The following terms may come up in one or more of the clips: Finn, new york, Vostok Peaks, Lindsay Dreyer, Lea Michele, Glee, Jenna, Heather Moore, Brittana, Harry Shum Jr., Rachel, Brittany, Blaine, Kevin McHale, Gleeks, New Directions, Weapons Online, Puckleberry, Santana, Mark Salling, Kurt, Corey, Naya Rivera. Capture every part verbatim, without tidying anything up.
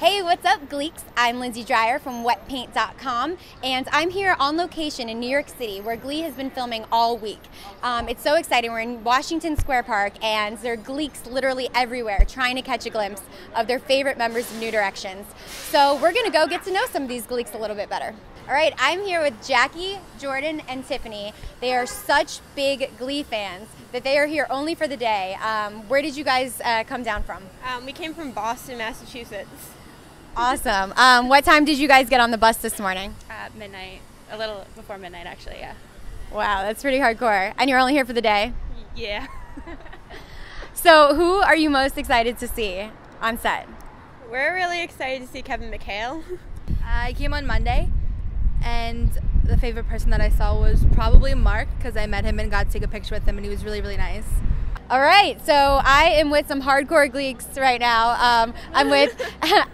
Hey, what's up, Gleeks? I'm Lindsay Dreyer from wet paint dot com, and I'm here on location in New York City where Glee has been filming all week. Um, it's so exciting. We're in Washington Square Park, and there are Gleeks literally everywhere trying to catch a glimpse of their favorite members of New Directions. So we're going to go get to know some of these Gleeks a little bit better. All right, I'm here with Jackie, Jordan, and Tiffany. They are such big Glee fans that they are here only for the day. Um, where did you guys uh, come down from? Um, we came from Boston, Massachusetts. Awesome. Um, what time did you guys get on the bus this morning? Uh, midnight. A little before midnight, actually, yeah. Wow, that's pretty hardcore. And you're only here for the day? Yeah. So who are you most excited to see on set? We're really excited to see Kevin McHale. Uh, I came on Monday. And the favorite person that I saw was probably Mark, because I met him and got to take a picture with him, and he was really, really nice. All right, so I am with some hardcore Gleeks right now. Um, I'm with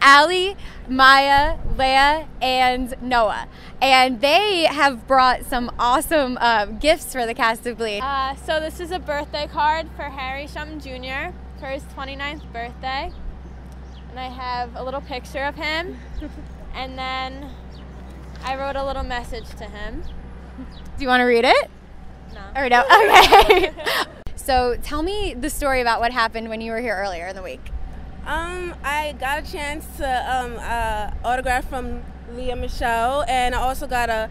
Allie, Maya, Lea, and Noah. And they have brought some awesome uh, gifts for the cast of Glee. Uh, so this is a birthday card for Harry Shum Junior for his twenty-ninth birthday. And I have a little picture of him. And then I wrote a little message to him. Do you want to read it? No. Or no? Okay. So tell me the story about what happened when you were here earlier in the week. Um, I got a chance to um, uh, autograph from Lea Michele, and I also got an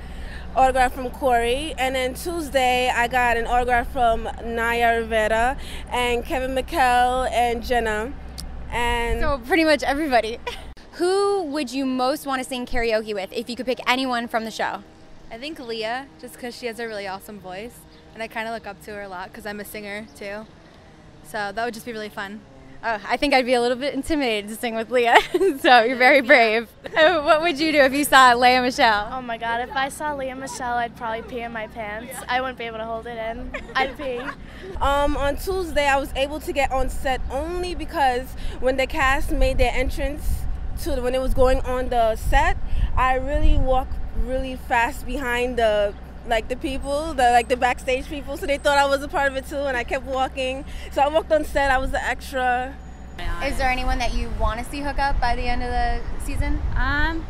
autograph from Corey. And then Tuesday, I got an autograph from Naya Rivera and Kevin McHale and Jenna. And so pretty much everybody. Who would you most want to sing karaoke with if you could pick anyone from the show? I think Lea, just because she has a really awesome voice, and I kind of look up to her a lot because I'm a singer too. So that would just be really fun. Oh, I think I'd be a little bit intimidated to sing with Lea, so you're very brave. So what would you do if you saw Lea Michele? Oh my God, if I saw Lea Michele, I'd probably pee in my pants. I wouldn't be able to hold it in. I'd pee. Um, on Tuesday, I was able to get on set only because when the cast made their entrance, to when it was going on the set, I really walked really fast behind the like the people, the like the backstage people. So they thought I was a part of it too, and I kept walking. So I walked on set. I was the extra. Is there anyone that you want to see hook up by the end of the season? Um,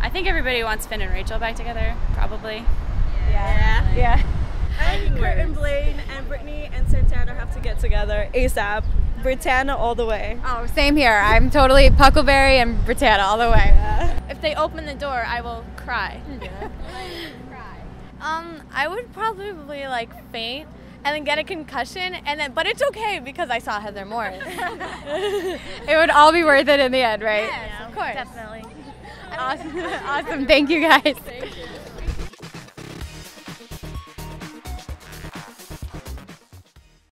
I think everybody wants Finn and Rachel back together, probably. Yeah. Yeah. yeah. I think Kurt and Blaine and Brittany and Santana have to get together ASAP. Brittana all the way. Oh, same here. I'm totally Puckleberry and Brittana all the way. Yeah. If they open the door, I will cry. Yeah. cry. Um, I would probably like faint and then get a concussion, and then but it's okay because I saw Heather Moore. It would all be worth it in the end, right? Yes, yeah, of course. Definitely. Awesome. Awesome. Thank you guys. Thank you.